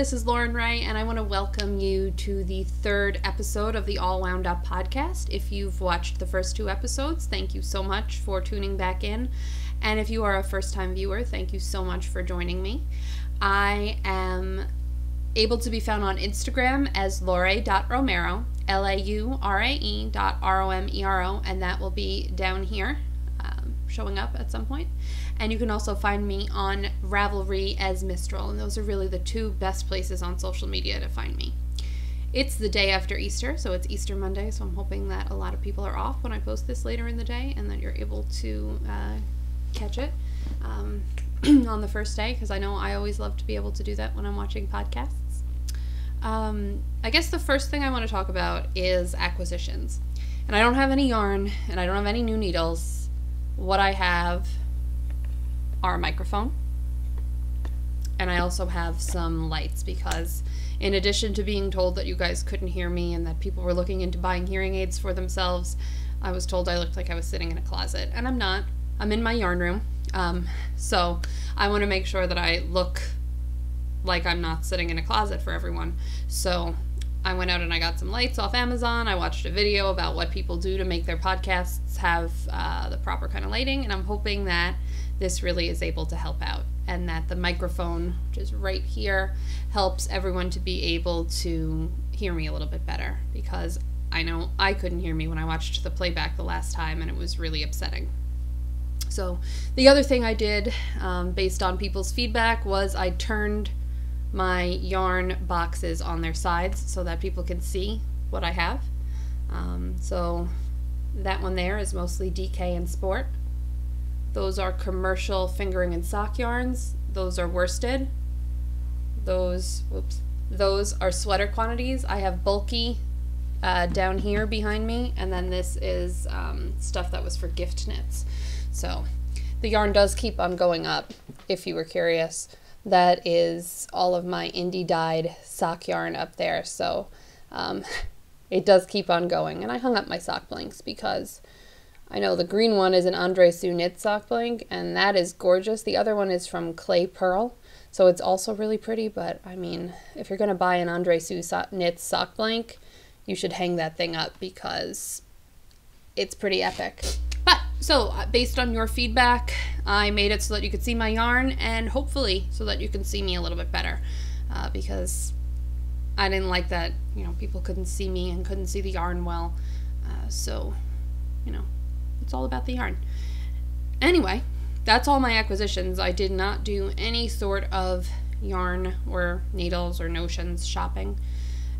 This is Lauren Wright, and I want to welcome you to the third episode of the All Wound Up podcast. If you've watched the first two episodes, thank you so much for tuning back in. And if you are a first-time viewer, thank you so much for joining me. I am able to be found on Instagram as laure.romero, laure.romero, and that will be down here, showing up at some point. And you can also find me on Ravelry as Mystrel, and those are really the two best places on social media to find me. It's the day after Easter, so it's Easter Monday, so I'm hoping that a lot of people are off when I post this later in the day and that you're able to catch it on the first day, because I know I always love to be able to do that when I'm watching podcasts. I guess the first thing I want to talk about is acquisitions. And I don't have any yarn, and I don't have any new needles. What I have our microphone, and I also have some lights, because in addition to being told that you guys couldn't hear me and that people were looking into buying hearing aids for themselves, I was told I looked like I was sitting in a closet, and I'm not. I'm in my yarn room, so I want to make sure that I look like I'm not sitting in a closet for everyone. So I went out and I got some lights off Amazon. I watched a video about what people do to make their podcasts have the proper kind of lighting, and I'm hoping that this really is able to help out, and that the microphone, which is right here, helps everyone to be able to hear me a little bit better, because I know I couldn't hear me when I watched the playback the last time, and it was really upsetting. So the other thing I did, based on people's feedback, was I turned my yarn boxes on their sides so that people can see what I have. So that one there is mostly DK and Sport. Those are commercial fingering and sock yarns. Those are worsted. Those are sweater quantities. I have bulky down here behind me, and then this is stuff that was for gift knits. So the yarn does keep on going up, if you were curious. That is all of my indie dyed sock yarn up there, so it does keep on going. And I hung up my sock blanks because I know the green one is an Andre Su Knit sock blank, and that is gorgeous. The other one is from Clay Pearl, so it's also really pretty, but I mean, if you're going to buy an Andre Su Knit sock blank, you should hang that thing up because it's pretty epic. But, so, based on your feedback, I made it so that you could see my yarn, and hopefully so that you can see me a little bit better, because I didn't like that, you know, people couldn't see me and couldn't see the yarn well, so, you know. It's all about the yarn. Anyway, that's all my acquisitions. I did not do any sort of yarn or needles or notions shopping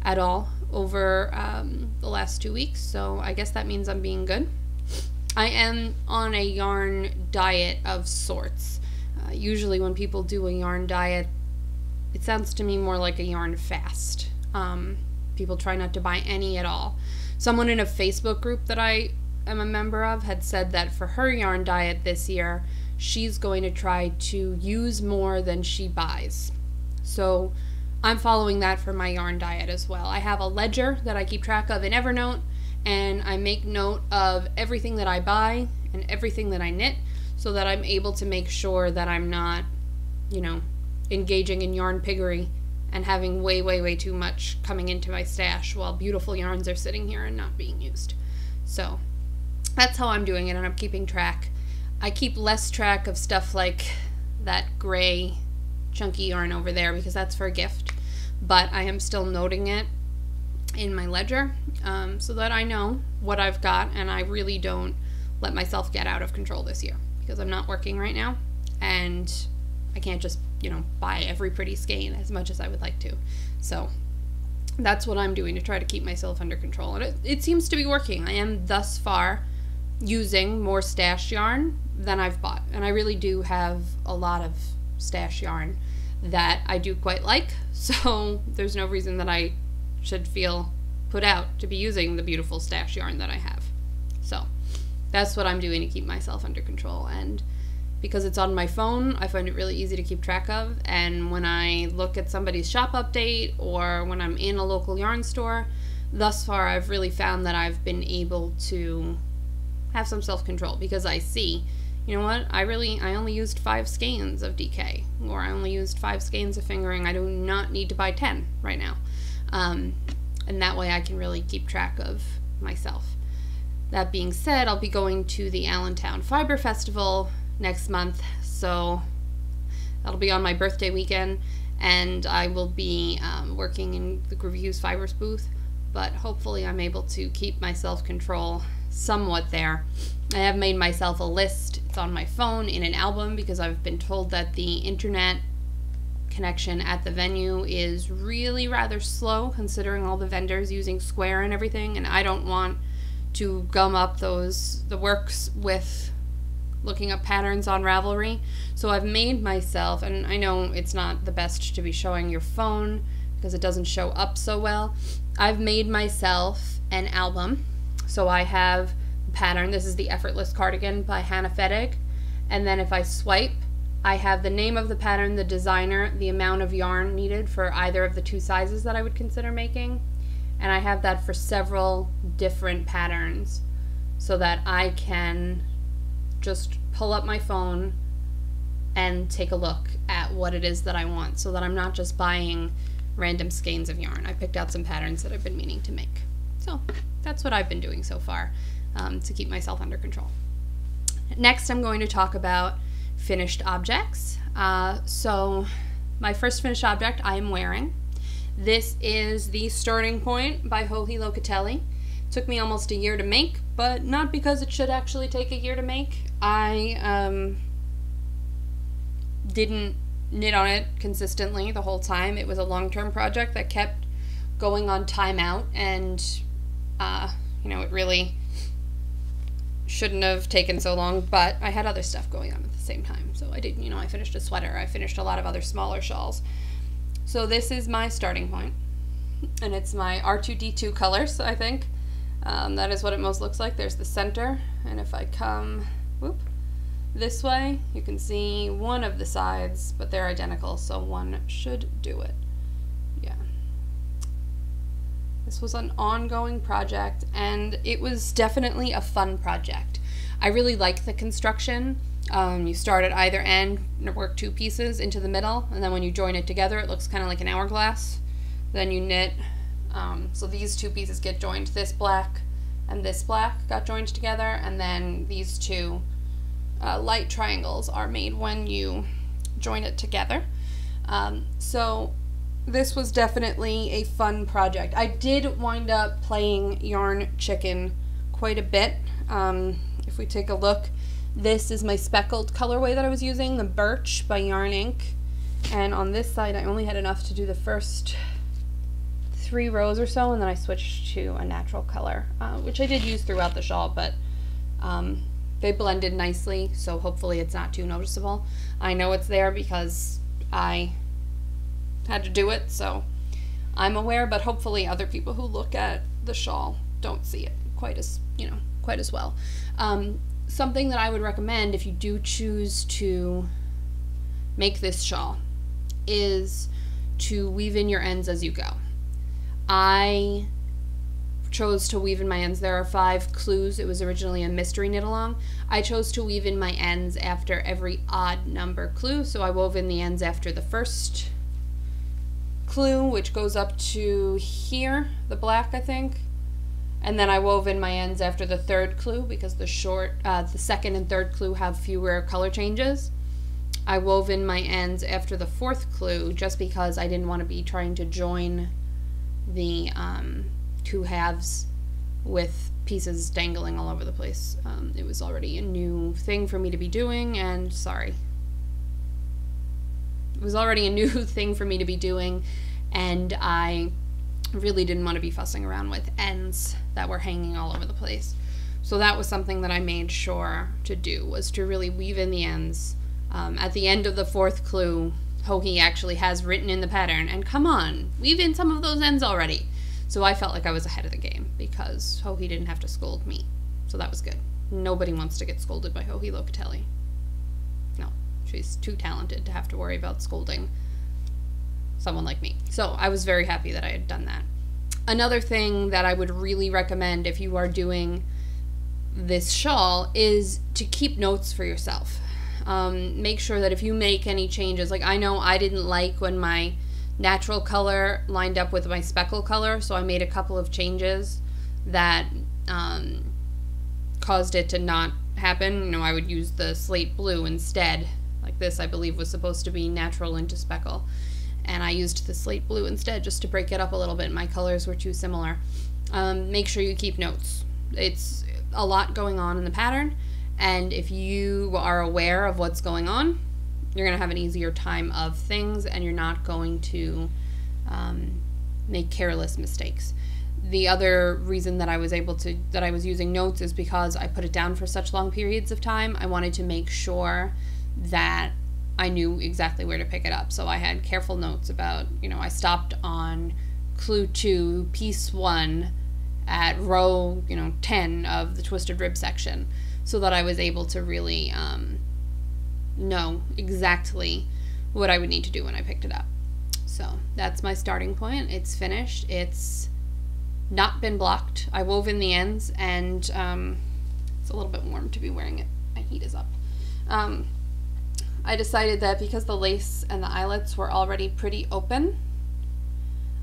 at all over the last 2 weeks, so I guess that means I'm being good. I am on a yarn diet of sorts. Usually when people do a yarn diet, it sounds to me more like a yarn fast. People try not to buy any at all. Someone in a Facebook group that I am a member of had said that for her yarn diet this year, she's going to try to use more than she buys. So I'm following that for my yarn diet as well. I have a ledger that I keep track of in Evernote, and I make note of everything that I buy and everything that I knit, so that I'm able to make sure that I'm not, you know, engaging in yarn piggery and having way, way, way too much coming into my stash while beautiful yarns are sitting here and not being used. So that's how I'm doing it, and I'm keeping track. I keep less track of stuff like that gray chunky yarn over there, because that's for a gift, but I am still noting it in my ledger, so that I know what I've got, and I really don't let myself get out of control this year, because I'm not working right now, and I can't just, you know, buy every pretty skein as much as I would like to. So that's what I'm doing to try to keep myself under control, and it seems to be working. I am thus far using more stash yarn than I've bought, and I really do have a lot of stash yarn that I do quite like, so there's no reason that I should feel put out to be using the beautiful stash yarn that I have. So that's what I'm doing to keep myself under control, and because it's on my phone, I find it really easy to keep track of, and when I look at somebody's shop update or when I'm in a local yarn store, thus far I've really found that I've been able to have some self-control, because I see, you know what, I only used 5 skeins of DK, or I only used 5 skeins of fingering. I do not need to buy 10 right now. And that way I can really keep track of myself. That being said, I'll be going to the Allentown Fiber Festival next month, so that'll be on my birthday weekend, and I will be working in the Groovy Hues Fibers booth, but hopefully I'm able to keep my self-control somewhat there. I have made myself a list. It's on my phone in an album because I've been told that the internet connection at the venue is really rather slow considering all the vendors using Square and everything, and I don't want to gum up the works with looking up patterns on Ravelry. So I've made myself, and I know it's not the best to be showing your phone because it doesn't show up so well, I've made myself an album. So I have a pattern, this is the Effortless Cardigan by Hannah Fettig, and then if I swipe, I have the name of the pattern, the designer, the amount of yarn needed for either of the 2 sizes that I would consider making, and I have that for several different patterns so that I can just pull up my phone and take a look at what it is that I want, so that I'm not just buying random skeins of yarn. I picked out some patterns that I've been meaning to make. So that's what I've been doing so far to keep myself under control. Next I'm going to talk about finished objects. So my first finished object I am wearing. This is the Starting Point by Joji Locatelli. Took me almost a year to make, but not because it should actually take a year to make. I didn't knit on it consistently the whole time. It was a long-term project that kept going on timeout, and you know, it really shouldn't have taken so long, but I had other stuff going on at the same time, so I didn't, you know, I finished a sweater, I finished a lot of other smaller shawls. So this is my Starting Point, and it's my R2-D2 colors, I think. That is what it most looks like. There's the center, and if I come this way, you can see one of the sides, but they're identical, so one should do it. Yeah. This was an ongoing project, and it was definitely a fun project. I really like the construction. You start at either end, work 2 pieces into the middle, and then when you join it together, it looks kind of like an hourglass. Then you knit, so these 2 pieces get joined, this black and this black got joined together, and then these 2 light triangles are made when you join it together. So this was definitely a fun project. I did wind up playing yarn chicken quite a bit. If we take a look, this is my speckled colorway that I was using, the Birch by Yarn Ink, and on this side I only had enough to do the first 3 rows or so, and then I switched to a natural color, which I did use throughout the shawl, but they blended nicely, so hopefully it's not too noticeable. I know it's there because I had to do it, so I'm aware, but hopefully other people who look at the shawl don't see it quite as, you know, quite as well. Something that I would recommend if you do choose to make this shawl is to weave in your ends as you go. I chose to weave in my ends. There are 5 clues. It was originally a mystery knit along. I chose to weave in my ends after every odd number clue, so I wove in the ends after the first clue, which goes up to here, the black, I think. And then I wove in my ends after the 3rd clue because the 2nd and 3rd clue have fewer color changes. I wove in my ends after the 4th clue just because I didn't want to be trying to join the 2 halves with pieces dangling all over the place. It was already a new thing for me to be doing, and I really didn't want to be fussing around with ends that were hanging all over the place. So that was something that I made sure to do, was to really weave in the ends. At the end of the 4th clue, Hohe actually has written in the pattern, and come on, weave in some of those ends already. So I felt like I was ahead of the game because Hohe didn't have to scold me. So that was good. Nobody wants to get scolded by Joji Locatelli. No, she's too talented to have to worry about scolding someone like me. So I was very happy that I had done that. Another thing that I would really recommend if you are doing this shawl is to keep notes for yourself. Make sure that if you make any changes, like I know I didn't like when my natural color lined up with my speckle color, so I made a couple of changes that caused it to not happen. You know, I would use the slate blue instead. Like this, I believe, was supposed to be natural into speckle, and I used the slate blue instead just to break it up a little bit. My colors were too similar. Make sure you keep notes. It's a lot going on in the pattern, and if you are aware of what's going on, you're going to have an easier time of things, and you're not going to make careless mistakes. The other reason that I was able to, that I was using notes, is because I put it down for such long periods of time. I wanted to make sure that I knew exactly where to pick it up. So I had careful notes about, you know, I stopped on clue 2, piece 1 at row, 10 of the twisted rib section, so that I was able to really know exactly what I would need to do when I picked it up. So that's my starting point. It's finished. It's not been blocked. I wove in the ends, and it's a little bit warm to be wearing it. My heat is up. I decided that because the lace and the eyelets were already pretty open,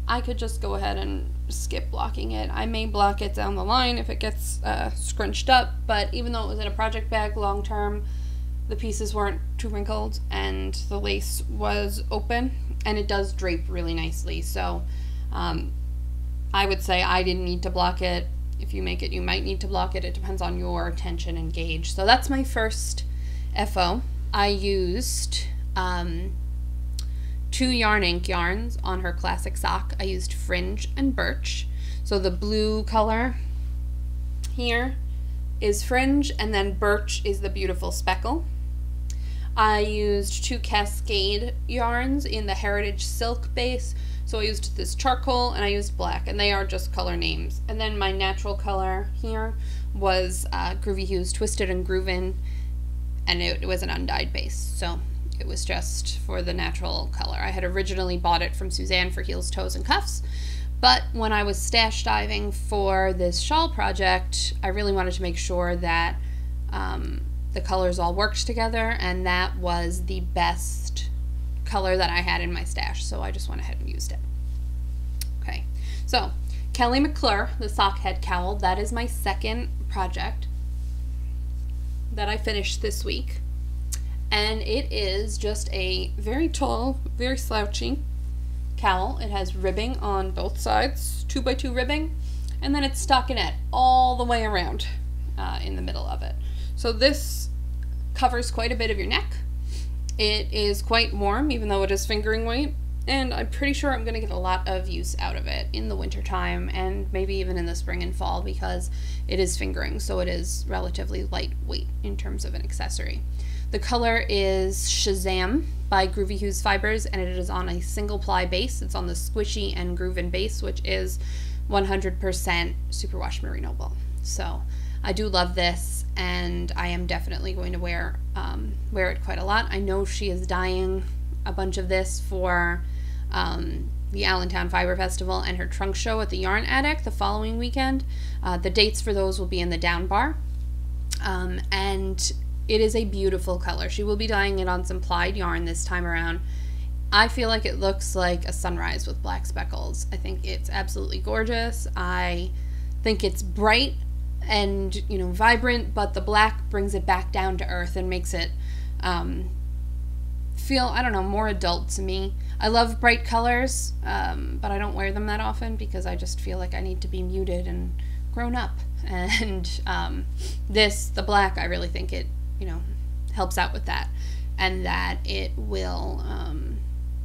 I could just go ahead and skip blocking it. I may block it down the line if it gets scrunched up, but even though it was in a project bag long term, the pieces weren't too wrinkled and the lace was open, and it does drape really nicely. So I would say I didn't need to block it. If you make it, you might need to block it. It depends on your tension and gauge. So that's my first FO. I used 2 Yarn Ink yarns on her classic sock. I used Fringe and Birch. So the blue color here is Fringe, and then Birch is the beautiful speckle. I used 2 Cascade yarns in the Heritage Silk base. So I used this charcoal and I used black, and they are just color names. And then my natural color here was Groovy Hues Twisted and Grooven, and it was an undyed base, so it was just for the natural color. I had originally bought it from Suzanne for heels, toes, and cuffs, but when I was stash diving for this shawl project, I really wanted to make sure that the colors all worked together, and that was the best color that I had in my stash, so I just went ahead and used it. Okay, so Kelly McClure, the Sockhead Cowl, that is my second project that I finished this week, and it is just a very tall, very slouchy cowl. It has ribbing on both sides, 2x2 ribbing, and then it's stockinette all the way around in the middle of it. So this covers quite a bit of your neck. It is quite warm, even though it is fingering weight, and I'm pretty sure I'm going to get a lot of use out of it in the winter time, and maybe even in the spring and fall, because it is fingering, so it is relatively lightweight in terms of an accessory. The color is Shazam by Groovy Hues Fibers, and it is on a single ply base. It's on the Squishy and Grooven base, which is 100% superwash merino wool. So I do love this, and I am definitely going to wear it quite a lot. I know she is dyeing a bunch of this for the Allentown Fiber Festival and her trunk show at the Yarn Addict the following weekend. The dates for those will be in the down bar, and it is a beautiful color. She will be dyeing it on some plied yarn this time around. I feel like it looks like a sunrise with black speckles. I think it's absolutely gorgeous. I think it's bright and, you know, vibrant, but the black brings it back down to earth and makes it feel, I don't know, more adult to me. I love bright colors, but I don't wear them that often because I just feel like I need to be muted and grown up. And this, the black, I really think it, you know, helps out with that, and that it will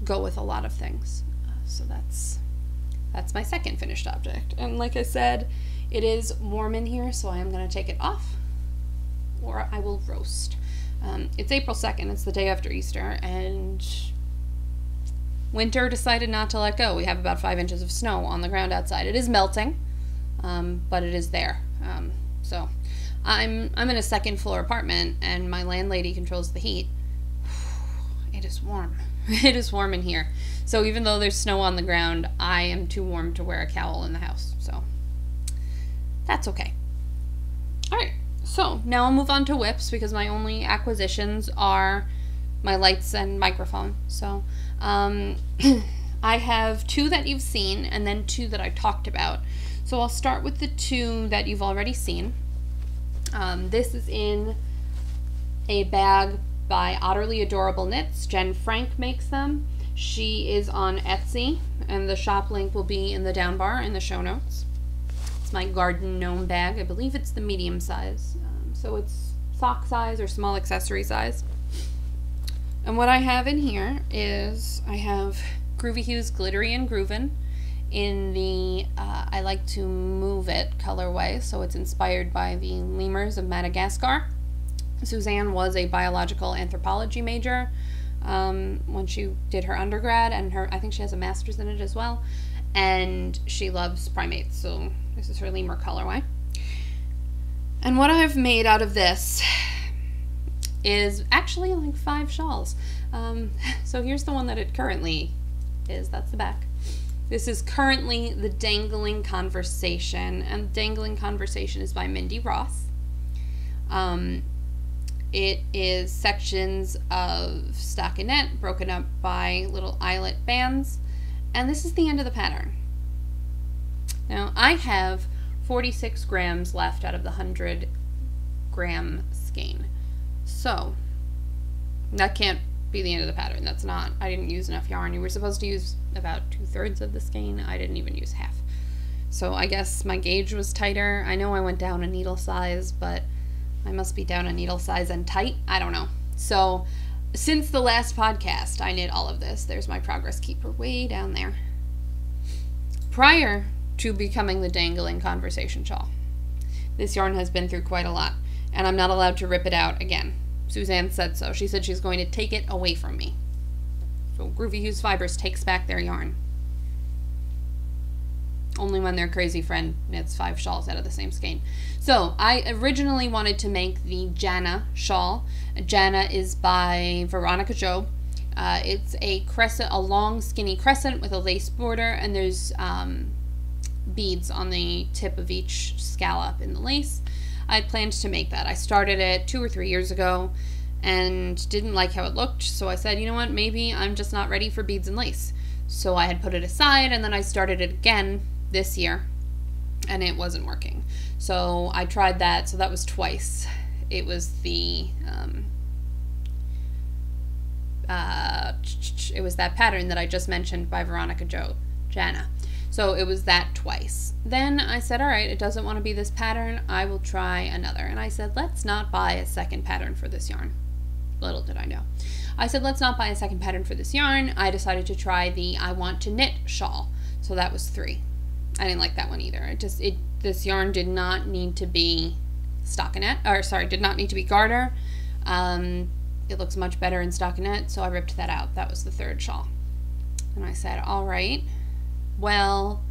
go with a lot of things. So that's my second finished object. And like I said, it is warm in here, so I am going to take it off, or I will roast. It's April 2nd. It's the day after Easter, and winter decided not to let go. We have about 5 inches of snow on the ground outside. It is melting, but it is there. So I'm in a second floor apartment, and my landlady controls the heat. It is warm. It is warm in here. So even though there's snow on the ground, I am too warm to wear a cowl in the house. So that's okay. All right, So now I'll move on to whips because my only acquisitions are my lights and microphone. So I have two that you've seen and then two that I talked about. So I'll start with the two that you've already seen. This is in a bag by Utterly Adorable Knits. Jen Frank makes them. She is on Etsy, and the shop link will be in the down bar in the show notes. It's my garden gnome bag. I believe it's the medium size. So it's sock size or small accessory size. And what I have in here is I have Groovy Hues Glittery and Grooven in the I Like to Move It colorway. So it's inspired by the lemurs of Madagascar. Suzanne was a biological anthropology major when she did her undergrad, and her I think she has a master's in it as well, and she loves primates, so this is her lemur colorway. And what I've made out of this is actually like 5 shawls. So here's the one that it currently is. That's the back. This is currently the Dangling Conversation, and Dangling Conversation is by Mindy Ross. It is sections of stockinette broken up by little eyelet bands, and this is the end of the pattern. Now I have 46 grams left out of the 100 gram skein, so that can't be the end of the pattern. That's not, I didn't use enough yarn. You were supposed to use about 2/3 of the skein. I didn't even use half, so I guess my gauge was tighter. I know I went down a needle size, but I must be down a needle size and tight. I don't know. So since the last podcast, I knit all of this. There's my progress keeper way down there. Prior to becoming the Dangling Conversation shawl, this yarn has been through quite a lot, and I'm not allowed to rip it out again. Suzanne said so. She said she's going to take it away from me. So Groovy Hues Fibers takes back their yarn. Only when their crazy friend knits 5 shawls out of the same skein. So I originally wanted to make the Jana shawl. Jana is by Veronica Jobe. It's a crescent, a long skinny crescent with a lace border, and there's beads on the tip of each scallop in the lace. I planned to make that. I started it 2 or 3 years ago and didn't like how it looked, so I said, you know what, maybe I'm just not ready for beads and lace. So I had put it aside, and then I started it again this year, and it wasn't working, so I tried that. So that was twice. It was the it was that pattern that I just mentioned by Veronica Jobe, Jana. So it was that twice. Then I said, all right, it doesn't want to be this pattern, I will try another. And I said, let's not buy a second pattern for this yarn. Little did I know. I said, let's not buy a second pattern for this yarn. I decided to try the I Want to Knit shawl. So that was 3. I didn't like that one either. It just, this yarn did not need to be stockinette, or sorry, did not need to be garter. It looks much better in stockinette, so I ripped that out. That was the 3rd shawl. And I said, all right, well,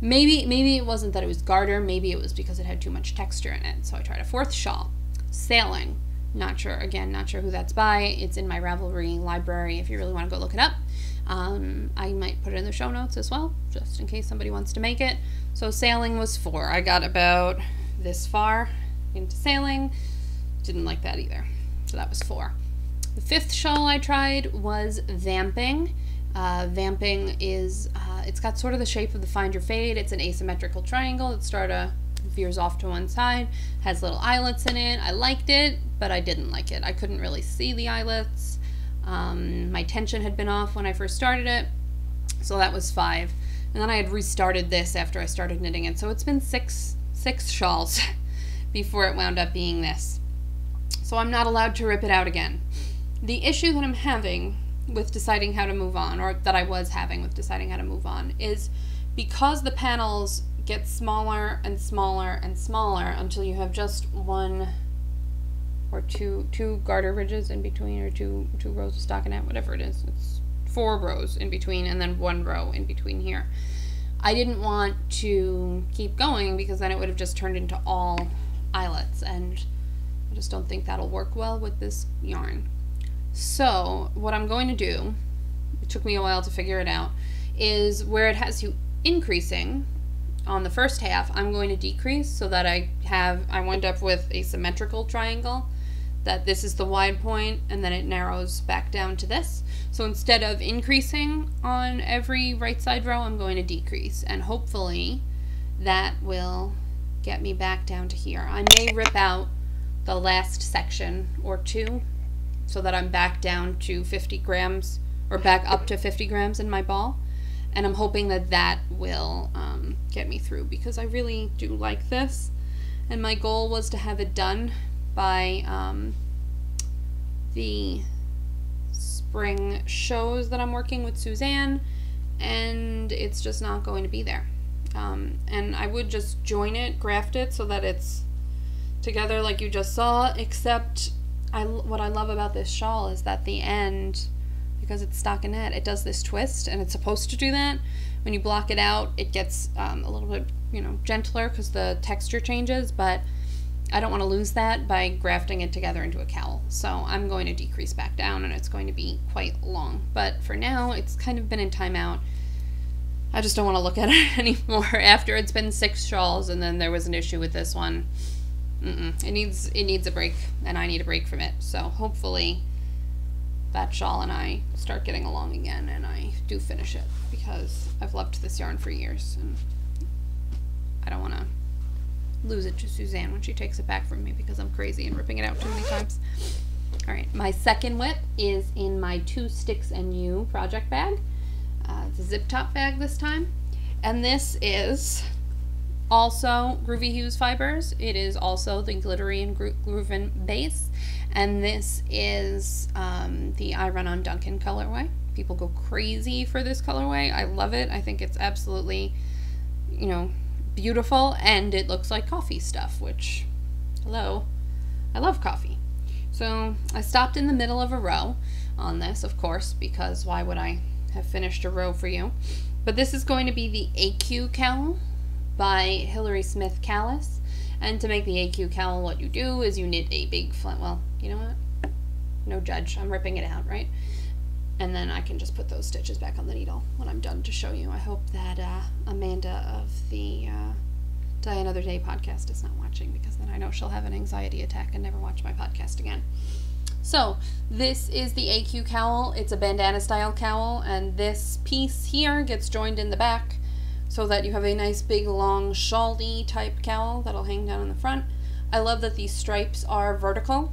maybe it wasn't that it was garter, maybe it was because it had too much texture in it. So I tried a 4th shawl, Sailing. Not sure, again, not sure who that's by. It's in my Ravelry library if you really want to go look it up. I might put it in the show notes as well, just in case somebody wants to make it. So Sailing was 4. I got about this far into Sailing. Didn't like that either. So that was 4. The 5th shawl I tried was Vamping. Vamping is, it's got sort of the shape of the Find Your Fade. It's an asymmetrical triangle. It's sort of veers off to one side, has little eyelets in it. I liked it, but I didn't like it. I couldn't really see the eyelets. My tension had been off when I first started it, so that was 5. And then I had restarted this after I started knitting it, so it's been six shawls before it wound up being this. So I'm not allowed to rip it out again. The issue that I'm having with deciding how to move on, or that I was having with deciding how to move on, is because the panels get smaller and smaller and smaller until you have just one or two garter ridges in between, or two rows of stockinette, whatever it is. It's 4 rows in between, and then 1 row in between here. I didn't want to keep going because then it would have just turned into all eyelets, and I just don't think that'll work well with this yarn. So what I'm going to do, it took me a while to figure it out, is where it has you increasing, on the first half, I'm going to decrease so that I wind up with a symmetrical triangle, that this is the wide point and then it narrows back down to this. So instead of increasing on every right side row, I'm going to decrease, and hopefully that will get me back down to here. I may rip out the last section or two so that I'm back down to 50 grams or back up to 50 grams in my ball, and I'm hoping that that will get me through, because I really do like this and my goal was to have it done by the spring shows that I'm working with Suzanne, and it's just not going to be there. And I would just join it, graft it so that it's together like you just saw, except what I love about this shawl is that the end, because it's stockinette, it does this twist, and it's supposed to do that. When you block it out, it gets a little bit, you know, gentler because the texture changes, but I don't want to lose that by grafting it together into a cowl, so I'm going to decrease back down, and it's going to be quite long. But for now, it's kind of been in timeout. I just don't want to look at it anymore. After it's been 6 shawls, and then there was an issue with this one. It needs a break, and I need a break from it. So hopefully that shawl and I start getting along again, and I do finish it, because I've loved this yarn for years, and I don't want to lose it to Suzanne when she takes it back from me because I'm crazy and ripping it out too many times. Alright, my second whip is in my 2 Sticks and You project bag. It's a zip top bag this time, and this is also Groovy Hues Fibers. It is also the Glittery and Grooven base, and this is the I Run on Duncan colorway. People go crazy for this colorway. I love it. I think it's absolutely, you know, beautiful, and it looks like coffee stuff, which, hello, I love coffee. So I stopped in the middle of a row on this, of course, because why would I have finished a row for you? But this is going to be the AQ Cowl by Hillary Smith Callis, and to make the AQ Cowl, what you do is you knit a big flat, well, you know what, no judge, I'm ripping it out, right? And then I can just put those stitches back on the needle when I'm done to show you. I hope that Amanda of the Die Another Day podcast is not watching, because then I know she'll have an anxiety attack and never watch my podcast again. So this is the AQ Cowl. It's a bandana style cowl, and this piece here gets joined in the back so that you have a nice big long shawl-y type cowl that'll hang down in the front. I love that these stripes are vertical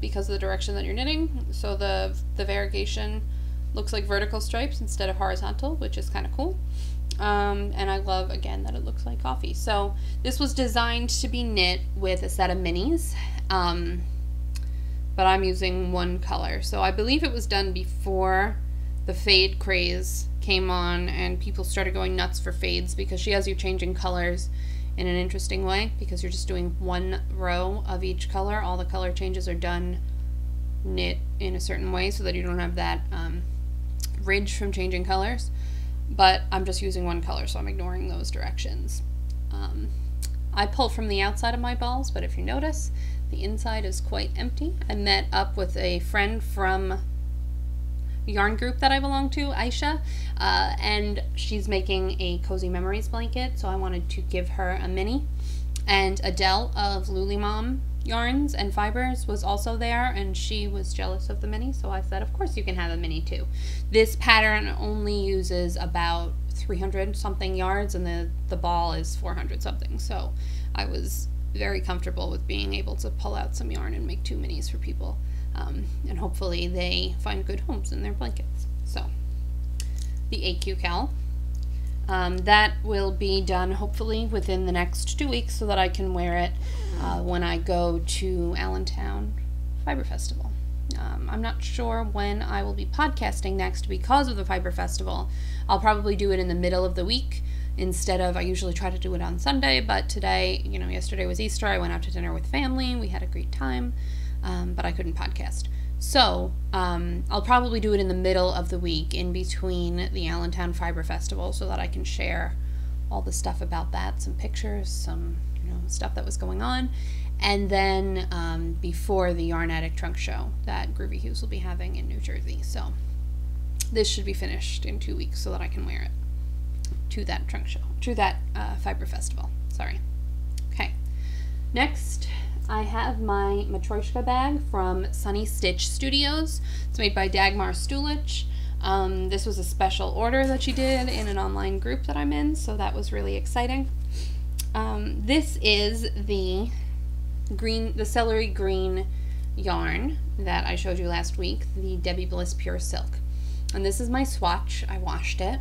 because of the direction that you're knitting, so the variegation looks like vertical stripes instead of horizontal, which is kind of cool. And I love, again, that it looks like coffee. So this was designed to be knit with a set of minis, but I'm using one color. So I believe it was done before the fade craze came on and people started going nuts for fades, because she has you changing colors in an interesting way, because you're just doing one row of each color. All the color changes are done knit in a certain way so that you don't have that ridge from changing colors, but I'm just using one color, so I'm ignoring those directions. I pull from the outside of my balls, but if you notice, the inside is quite empty. I met up with a friend from yarn group that I belong to, Aisha, and she's making a Cozy Memories blanket, so I wanted to give her a mini. And Adele of Lulimom Yarns and Fibers was also there, and she was jealous of the mini, so I said, of course you can have a mini too. This pattern only uses about 300 something yards, and the ball is 400 something, so I was very comfortable with being able to pull out some yarn and make 2 minis for people. And hopefully they find good homes in their blankets. So the AQ Cowl, that will be done hopefully within the next 2 weeks so that I can wear it when I go to Allentown Fiber Festival. I'm not sure when I will be podcasting next because of the Fiber Festival. I'll probably do it in the middle of the week instead of, I usually try to do it on Sunday, but today, you know, yesterday was Easter, I went out to dinner with family, we had a great time. But I couldn't podcast. So I'll probably do it in the middle of the week in between the Allentown Fiber Festival so that I can share all the stuff about that, some pictures, some, you know, stuff that was going on. And then before the Yarn Addict Trunk Show that Groovy Hues will be having in New Jersey. So this should be finished in 2 weeks so that I can wear it. to that trunk show, to that fiber festival, sorry. Okay, next I have my Matryoshka bag from Sunny Stitch Studios. It's made by Dagmar Stulich. This was a special order that she did in an online group that I'm in, so that was really exciting. This is the green, the celery green yarn that I showed you last week, the Debbie Bliss Pure Silk. And this is my swatch. I washed it.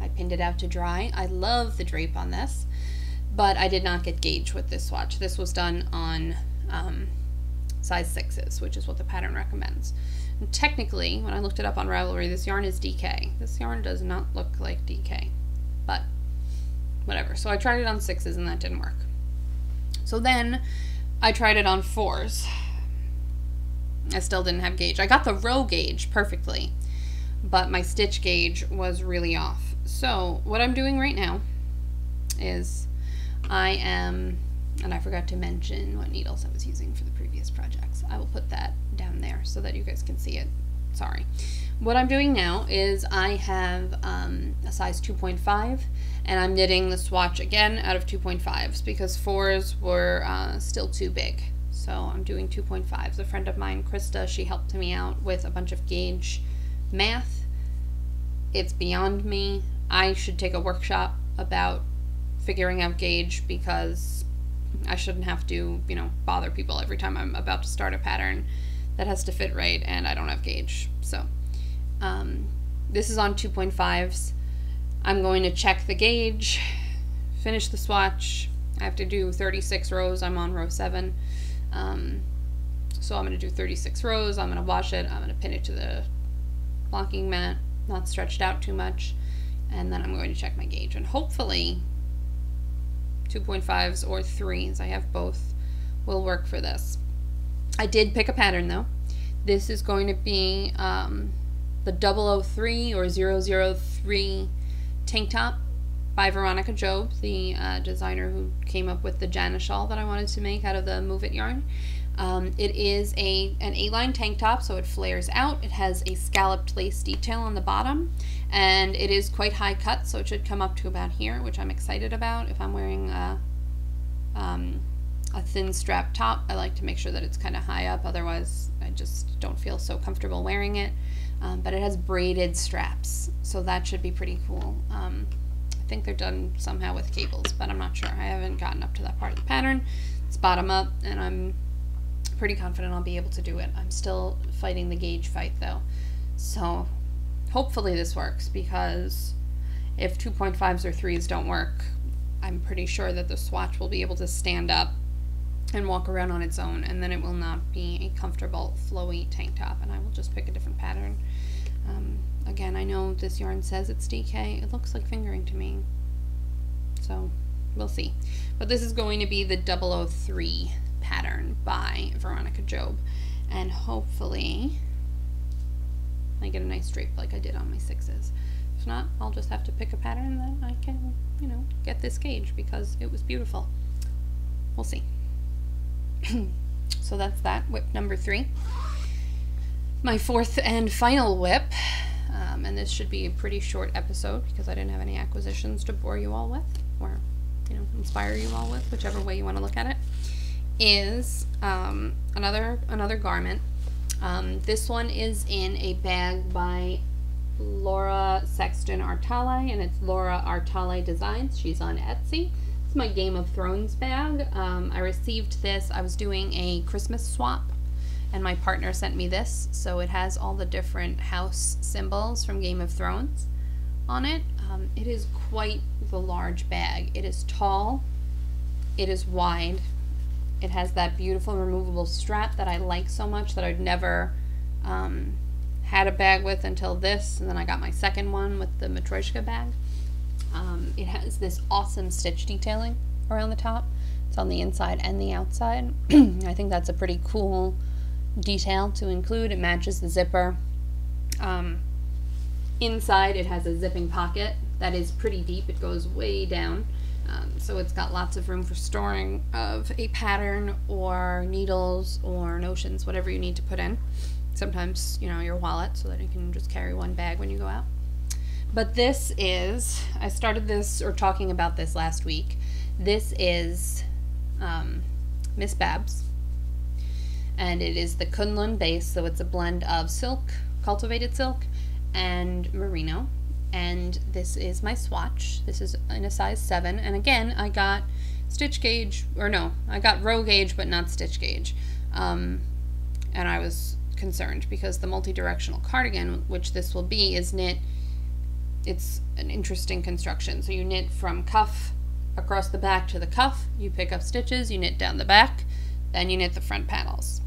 I pinned it out to dry. I love the drape on this, but I did not get gauge with this swatch. This was done on size 6s, which is what the pattern recommends. And technically, when I looked it up on Ravelry, this yarn is DK. This yarn does not look like DK, but whatever. So I tried it on 6s and that didn't work. So then I tried it on 4s. I still didn't have gauge. I got the row gauge perfectly, but my stitch gauge was really off. So what I'm doing right now is I am, and I forgot to mention what needles I was using for the previous projects. I will put that down there so that you guys can see it. Sorry. What I'm doing now is I have a size 2.5, and I'm knitting the swatch again out of 2.5s because 4s were still too big. So I'm doing 2.5s. A friend of mine, Krista, she helped me out with a bunch of gauge math. It's beyond me. I should take a workshop about figuring out gauge because I shouldn't have to, you know, bother people every time I'm about to start a pattern that has to fit right and I don't have gauge. So this is on 2.5s. I'm going to check the gauge, finish the swatch. I have to do 36 rows. I'm on row 7. So I'm going to do 36 rows. I'm going to wash it. I'm going to pin it to the blocking mat, not stretched out too much, and then I'm going to check my gauge, and hopefully 2.5s or 3s, I have both, will work for this. I did pick a pattern though. This is going to be the 003 or 003 tank top by Veronica Jobe, the designer who came up with the Jana shawl that I wanted to make out of the Move It yarn. It is an A-line tank top, so it flares out. It has a scalloped lace detail on the bottom, and it is quite high cut, so it should come up to about here, which I'm excited about. If I'm wearing a thin strap top, I like to make sure that it's kind of high up, otherwise I just don't feel so comfortable wearing it. But it has braided straps, so that should be pretty cool. I think they're done somehow with cables, but I'm not sure. I haven't gotten up to that part of the pattern. It's bottom up, and I'm pretty confident I'll be able to do it. I'm still fighting the gauge fight though. So hopefully this works, because if 2.5s or 3s don't work, I'm pretty sure that the swatch will be able to stand up and walk around on its own, and then it will not be a comfortable flowy tank top, and I will just pick a different pattern. Again, I know this yarn says it's DK. It looks like fingering to me. So, we'll see. But this is going to be the 003 pattern by Veronica Jobe. And hopefully, I get a nice drape like I did on my 6s. If not, I'll just have to pick a pattern that I can, you know, get this gauge, because it was beautiful. We'll see. So that's that, whip number 3. My 4th and final whip. And this should be a pretty short episode because I didn't have any acquisitions to bore you all with, or, you know, inspire you all with, whichever way you want to look at it, is another garment. This one is in a bag by Laura Sexton Artale, and it's Laura Artale Designs. She's on Etsy. It's my Game of Thrones bag. I received this. I was doing a Christmas swap, and my partner sent me this, so it has all the different house symbols from Game of Thrones on it. It is quite the large bag. It is tall, it is wide, it has that beautiful removable strap that I like so much that I'd never had a bag with until this, and then I got my second one with the Matryoshka bag. It has this awesome stitch detailing around the top. It's on the inside and the outside. I think that's a pretty cool detail to include. It matches the zipper. Inside it has a zipping pocket that is pretty deep. It goes way down, so it's got lots of room for storing of a pattern or needles or notions, whatever you need to put in. Sometimes, you know, your wallet, so that you can just carry one bag when you go out. But this is, I started this, or talking about this last week, this is Miss Babs, and it is the Kunlun base, so it's a blend of silk, cultivated silk, and merino, and this is my swatch. This is in a size 7, and again, I got stitch gauge, or no, I got row gauge, but not stitch gauge, and I was concerned because the multi-directional cardigan, which this will be, is knit. It's an interesting construction. So you knit from cuff across the back to the cuff, you pick up stitches, you knit down the back, then you knit the front panels.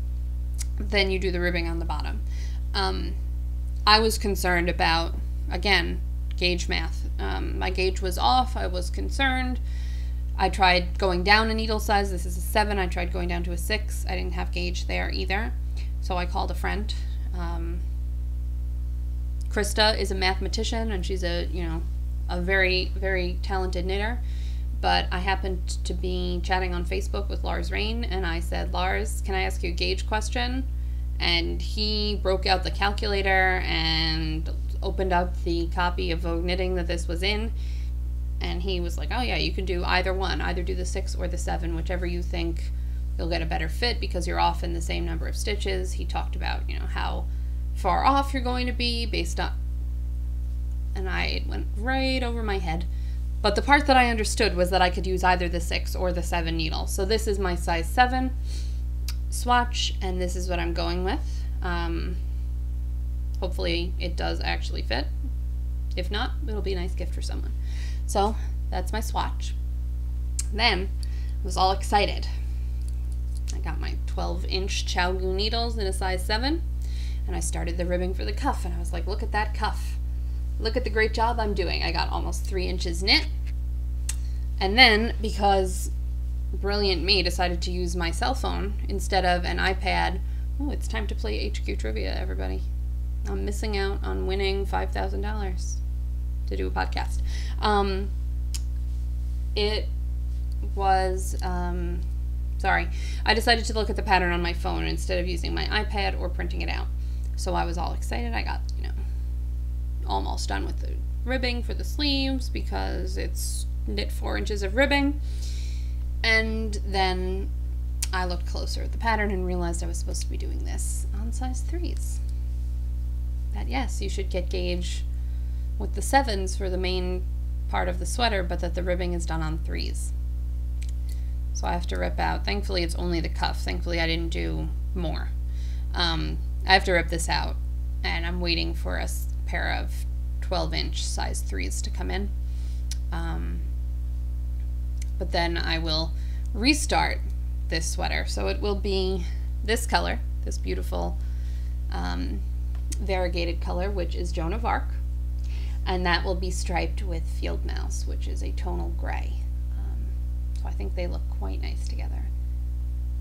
Then you do the ribbing on the bottom. I was concerned about, again, gauge math. My gauge was off, I was concerned. I tried going down a needle size, this is a 7, I tried going down to a 6, I didn't have gauge there either. So I called a friend. Krista is a mathematician, and she's a, you know, a very, very talented knitter, but I happened to be chatting on Facebook with Lars Rain, and I said, Lars, can I ask you a gauge question? And he broke out the calculator and opened up the copy of Vogue Knitting that this was in, and he was like, oh yeah, you can do either one, either do the 6 or the 7, whichever you think you'll get a better fit because you're off in the same number of stitches. He talked about, you know, how far off you're going to be based on, and it went right over my head, but the part that I understood was that I could use either the 6 or the 7 needle. So this is my size 7 swatch, and this is what I'm going with. Hopefully it does actually fit. If not, it'll be a nice gift for someone. So that's my swatch. Then I was all excited. I got my 12-inch Chow Goo needles in a size 7. And I started the ribbing for the cuff, and I was like, look at that cuff. Look at the great job I'm doing. I got almost 3 inches knit. And then, because brilliant me decided to use my cell phone instead of an iPad, oh, it's time to play HQ Trivia, everybody. I'm missing out on winning $5,000 to do a podcast. I decided to look at the pattern on my phone instead of using my iPad or printing it out. So I was all excited. I got, you know, almost done with the ribbing for the sleeves because it's knit 4 inches of ribbing. And then I looked closer at the pattern and realized I was supposed to be doing this on size 3s. That, yes, you should get gauge with the 7s for the main part of the sweater, but that the ribbing is done on 3s. So I have to rip out. Thankfully, it's only the cuff. Thankfully, I didn't do more. I have to rip this out, and I'm waiting for a pair of 12-inch size 3s to come in. But then I will restart this sweater. So it will be this color, this beautiful variegated color, which is Joan of Arc, and that will be striped with Field Mouse, which is a tonal gray. So I think they look quite nice together.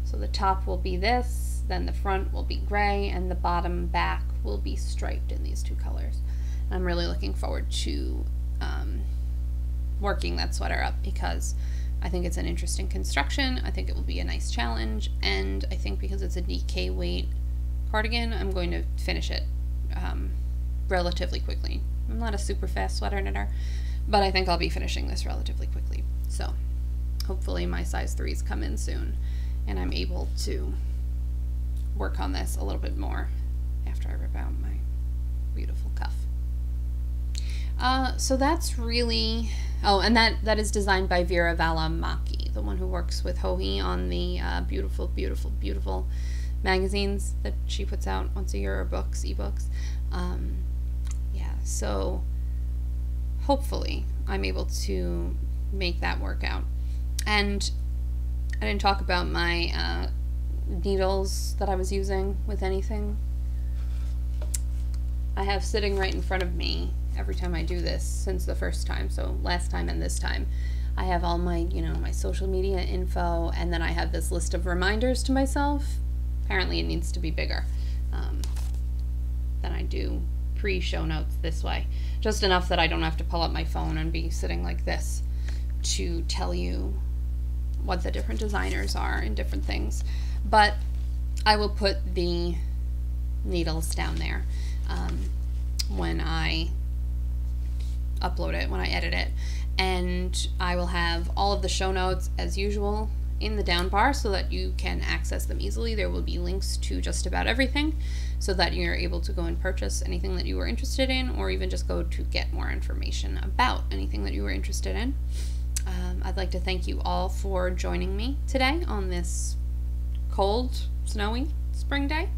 So the top will be this. Then the front will be gray, and the bottom back will be striped in these two colors. I'm really looking forward to working that sweater up because I think it's an interesting construction. I think it will be a nice challenge, and I think because it's a DK weight cardigan, I'm going to finish it relatively quickly. I'm not a super fast sweater knitter, but I think I'll be finishing this relatively quickly. So hopefully my size 3s come in soon, and I'm able to work on this a little bit more after I rip out my beautiful cuff. So that's really, oh, and that is designed by Vera Valamaki, the one who works with Hohi on the beautiful, beautiful, beautiful magazines that she puts out once a year, or books, ebooks. Yeah, so hopefully I'm able to make that work out. And I didn't talk about my needles that I was using with anything. I have sitting right in front of me every time I do this since the first time, so last time and this time. I have all my, you know, my social media info, and then I have this list of reminders to myself. Apparently it needs to be bigger than I do pre-show notes this way. Just enough that I don't have to pull up my phone and be sitting like this to tell you what the different designers are and different things. But I will put the needles down there when I upload it, when I edit it. And I will have all of the show notes as usual in the down bar so that you can access them easily. There will be links to just about everything so that you're able to go and purchase anything that you were interested in, or even just go to get more information about anything that you were interested in. I'd like to thank you all for joining me today on this cold, snowy spring day.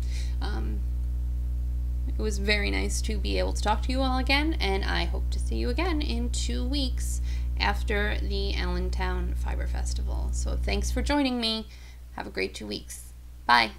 It was very nice to be able to talk to you all again, and I hope to see you again in 2 weeks after the Allentown Fiber Festival. So thanks for joining me. Have a great 2 weeks. Bye.